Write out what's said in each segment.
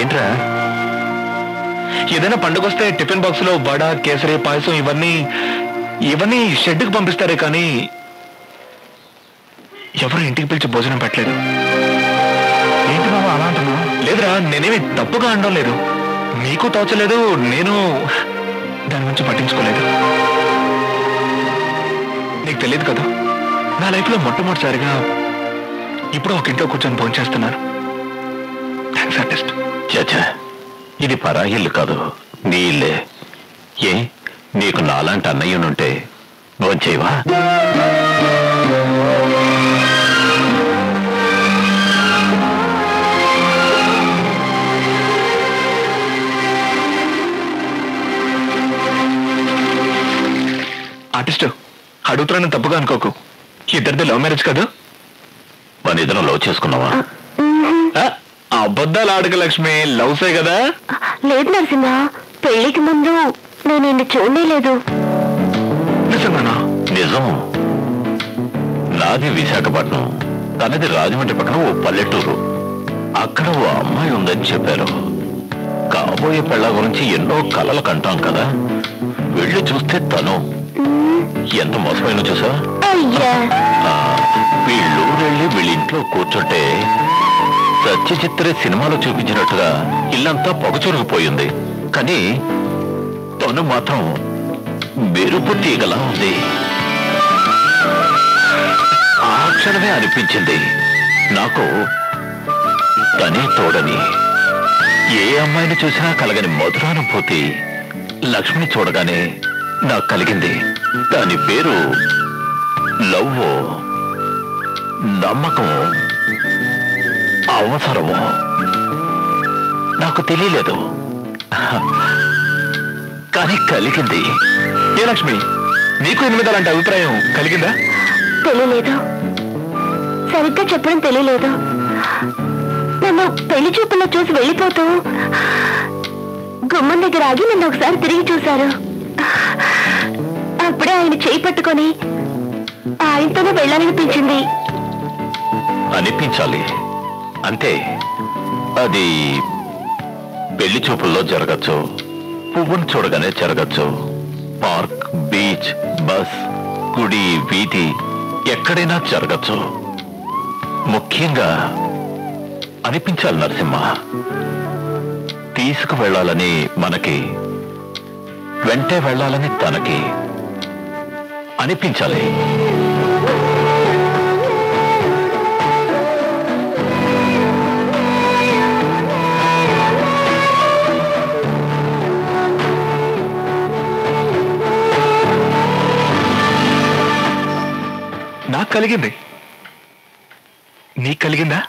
ఏంట్రా ఏదైనా పండుగొస్తే tiffin box లో వడ కేసరి పాయసం ఇవన్నీ షెడ్కి పంపిస్తారే కానీ ఎవరు ఇంటికి పిలిచి భోజనం పెట్టలేదు. ఏంటి బాబు అలా అంటున్నా? లేదురా, నేనేమి తప్పుగా అనడం లేదు, నీకు తోచలేదు, నేను దాని గురించి పట్టించుకోలేదు. నీకు తెలియదు కదా, నా లైఫ్లో మొట్టమొదటిసారిగా ఇప్పుడు ఒక ఇంట్లో కూర్చొని ఫోన్ చేస్తున్నాను. Thanks artist. చచ్చా, ఇది పరాయిల్లు కాదు, నీ ఇల్లే. ఏ నీకు నాలాంటి అన్నయ్యనుంటే భోంచేవా? ఆర్టిస్ట్, అడుగుతున్నాను తప్పుగా అనుకోకు, ఇద్దరిది లవ్ మ్యారేజ్ కదా? మన ఇద్దరం లవ్ చేసుకున్నావా? అబద్ధాలు ఆడక లక్ష్మి, లవ్సే కదా? లేదు నరసింహ, పెళ్లికి ముందు నేను నిన్ను చూడలేదు. నిజంగానా? నిజం. నాది విశాఖపట్నం, తనది రాజమండ్రి పక్కన ఓ పల్లెటూరు. అక్కడ ఓ అమ్మాయి ఉందని చెప్పారు. కాబోయే పెళ్ళ గురించి ఎన్నో కలలు కంటాం కదా, వెళ్ళి చూస్తే తను. ఎంత మోసమైనా చూసా? వీళ్ళు వెళ్ళి వీళ్ళింట్లో కూర్చుంటే సత్య చిత్రే సినిమాలో చూపించినట్టుగా ఇల్లంతా పొగచురుకుపోయింది. కానీ తను మాత్రం మెరుపు తీగలా ఉంది. ఆ క్షణమే అనిపించింది నాకు తనే తోడని. ఏ అమ్మాయిని చూసినా కలగని మధురానుభూతి లక్ష్మిని చూడగానే నాకు కలిగింది. దాని పేరు లవ్వో, నమ్మకం, అవసరమో నాకు తెలియలేదు, కానీ కలిగింది. ఏ లక్ష్మి, నీకు ఎనిమిదాలంటే అభిప్రాయం కలిగిందా? తెలియలేదు, సరిగ్గా చెప్పడం తెలియలేదు. నన్ను పెళ్లి చూపుల్లో చూసి వెళ్ళిపోతూ గుమ్మం దగ్గర ఆగి నన్ను ఒకసారి తిరిగి చూశారు. అప్పుడే ఆయన చేయి పట్టుకొని ఆయనతోనే వెళ్ళాలనిపించింది. అనిపించాలి అంతే. అది పెళ్లి చూపుల్లో జరగచ్చు, పువ్వును చూడగానే జరగచ్చు, పార్క్, బీచ్, బస్, గుడి, వీధి, ఎక్కడైనా జరగచ్చు. ముఖ్యంగా అనిపించాలి నరసింహ. తీసుకు వెళ్ళాలని మనకి, వెంటే వెళ్ళాలని తనకి అనిపించాలి. నాకు కలిగింది, నీకు కలిగిందా?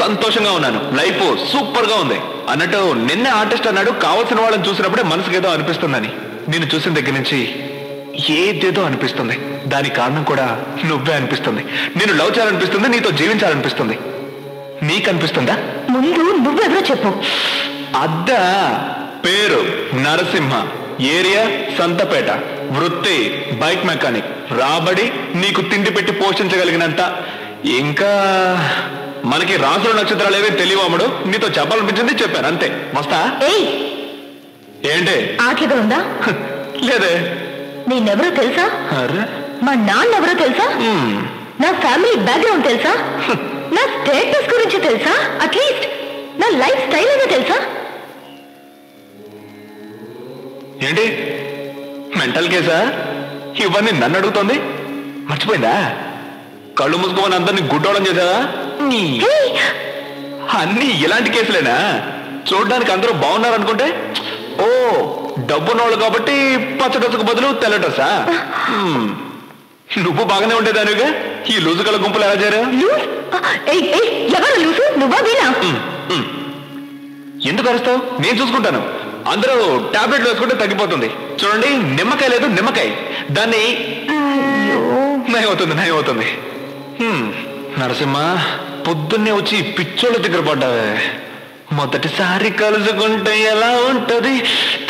సంతోషంగా ఉన్నాను, లైఫ్ సూపర్ గా ఉంది. అన్నట్టు నిన్నే ఆర్టిస్ట్ అన్నాడు, కావాల్సిన వాళ్ళని చూసినప్పుడే మనసుకేదో అనిపిస్తుందని. నిన్ను చూసిన దగ్గర నుంచి ఏదేదో అనిపిస్తుంది, దాని కారణం కూడా నువ్వే అనిపిస్తుంది. నేను లవ్ చేయాలనిపిస్తుంది, నీతో జీవించాలనిపిస్తుంది. నీకనిపిస్తుందా? ముందు నువ్వెవరో చెప్పు. అద్దా, పేరు నరసింహ, ఏరియా సంతపేట, వృత్తి బైక్ మెకానిక్, రాబడి నీకు తిండి పెట్టి పోషించగలిగినంత. ఇంకా మనకి రాసుల నక్షత్రాలు ఏవే తెలియవాడు, నీతో చెప్పాలనిపించింది చెప్పాను అంతే. వస్తా. ఏంటి ఆటలుగా ఉందా? లేదే. నేనెవరో తెలుసా? మా నాన్న ఎవరో తెలుసా? నా ఫ్యామిలీ బ్యాక్గ్రౌండ్ తెలుసా? నా స్టేటస్ గురించి తెలుసా? అట్లీస్ట్ నా లైఫ్ స్టైల్ ఏదో తెలుసా? ఏంటి మెంటల్ కేసా? ఇవన్నీ నన్ను అడుగుతోంది, మర్చిపోయిందా? కళ్ళు మూసుకోమని అందరినీ గుడ్డోళం చేశారా? అన్నీ ఇలాంటి కేసులేనా? చూడడానికి అందరూ బాగున్నారనుకుంటే ఓ డబ్బున్నోళ్ళు కాబట్టి పచ్చ డ్రస్సుకు బదులు తెల్ల డ్రస్సా? నువ్వు బాగానే ఉండేదానిగా ఈ లూజు కళ్ళ గుంపులు ఎలా చేరా? ఎందుకు అరుస్తావు? నేను చూసుకుంటాను. అందరూ టాబ్లెట్లు వేసుకుంటే తగ్గిపోతుంది. చూడండి, నిమ్మకాయ లేదు నిమ్మకాయ, దాన్ని నయమవుతుంది నయమవుతుంది. నరసింహ, పొద్దున్నే వచ్చి పిచ్చోళ్ళ దగ్గర పడ్డావే. మొదటిసారి కలుసుకుంటే ఎలా ఉంటది?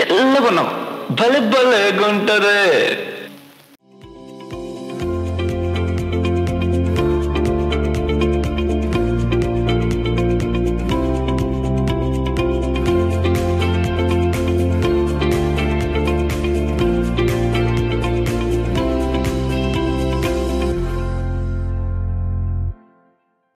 తెల్లబన్నావు, భలే భలేగుంటది.